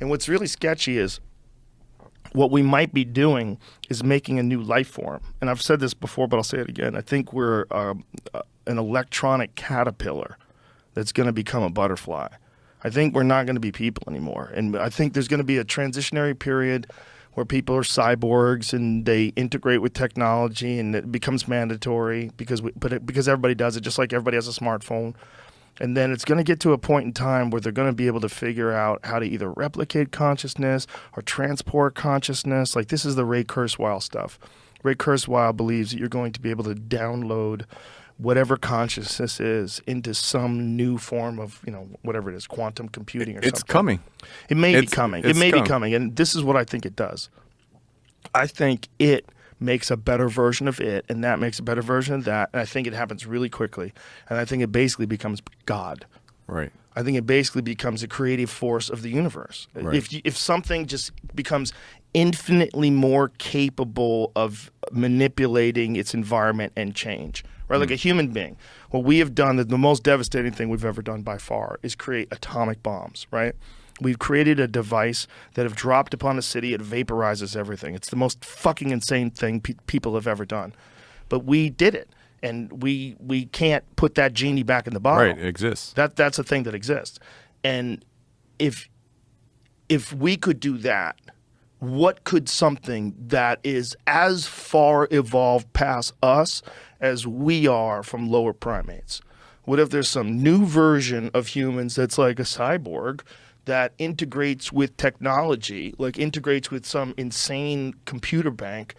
And what's really sketchy is what we might be doing is making a new life form. And I've said this before, but I'll say it again. I think we're an electronic caterpillar that's going to become a butterfly. I think we're not going to be people anymore. And I think there's going to be a transitionary period where people are cyborgs and they integrate with technology and it becomes mandatory because everybody does it, just like everybody has a smartphone. And then it's going to get to a point in time where they're going to be able to figure out how to either replicate consciousness or transport consciousness. Like, this is the Ray Kurzweil stuff. Ray Kurzweil believes that you're going to be able to download whatever consciousness is into some new form of, you know, whatever it is, quantum computing or something. It's coming. It may be coming. It may be coming. And this is what I think it does. I think it makes a better version of it, and that makes a better version of that, and I think it happens really quickly. And I think it basically becomes God. Right. I think it basically becomes a creative force of the universe. Right. If something just becomes infinitely more capable of manipulating its environment and change, right? Like a human being. What we have done, the most devastating thing we've ever done by far, is create atomic bombs, right? We've created a device that if dropped upon a city, it vaporizes everything. It's the most fucking insane thing people have ever done. But we did it. And we can't put that genie back in the bottle. Right, it exists. That's a thing that exists. And if we could do that, what could something that is as far evolved past us as we are from lower primates? What if there's some new version of humans that's like a cyborg that integrates with technology, like integrates with some insane computer bank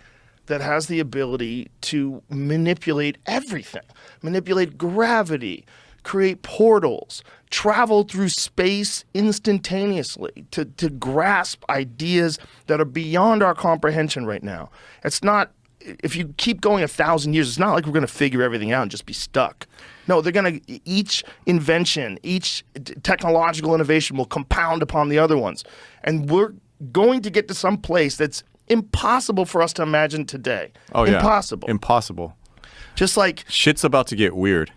that has the ability to manipulate everything, manipulate gravity, create portals, travel through space instantaneously to grasp ideas that are beyond our comprehension right now? It's not, if you keep going 1,000 years, it's not like we're going to figure everything out and just be stuck. No, they're going to, each invention, each technological innovation will compound upon the other ones. And we're going to get to some place that's impossible for us to imagine today. Oh, impossible. Yeah. Impossible. Just like shit's about to get weird.